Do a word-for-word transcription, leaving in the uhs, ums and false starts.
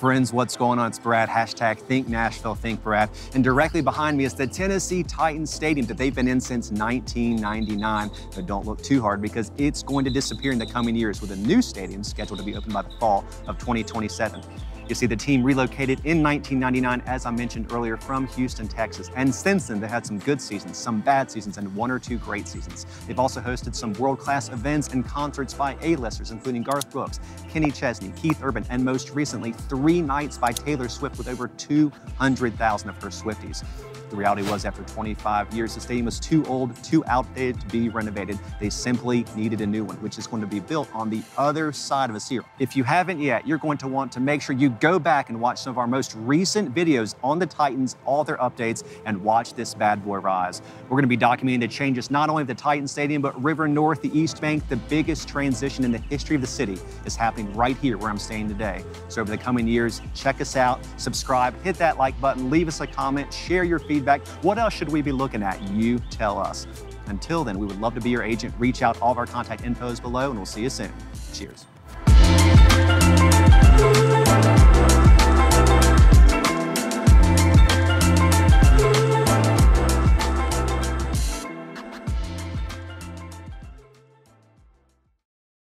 Friends, what's going on? It's Brad. Hashtag Think Nashville, Think Brad. And directly behind me is the Tennessee Titans stadium that they've been in since nineteen ninety-nine. But don't look too hard because it's going to disappear in the coming years with a new stadium scheduled to be opened by the fall of twenty twenty-seven. You see, the team relocated in nineteen ninety-nine, as I mentioned earlier, from Houston, Texas. And since then, they had some good seasons, some bad seasons, and one or two great seasons. They've also hosted some world-class events and concerts by A-listers, including Garth Brooks, Kenny Chesney, Keith Urban, and most recently, three nights by Taylor Swift with over two hundred thousand of her Swifties. The reality was, after twenty-five years, the stadium was too old, too outdated to be renovated. They simply needed a new one, which is going to be built on the other side of us here. If you haven't yet, you're going to want to make sure you go back and watch some of our most recent videos on the Titans, all their updates, and watch this bad boy rise. We're going to be documenting the changes not only of the Titans Stadium, but River North, the East Bank. The biggest transition in the history of the city is happening right here where I'm staying today. So over the coming years, check us out, subscribe, hit that like button, leave us a comment, share your feedback. What else should we be looking at? You tell us. Until then, we would love to be your agent. Reach out, all of our contact infos below, and we'll see you soon. Cheers.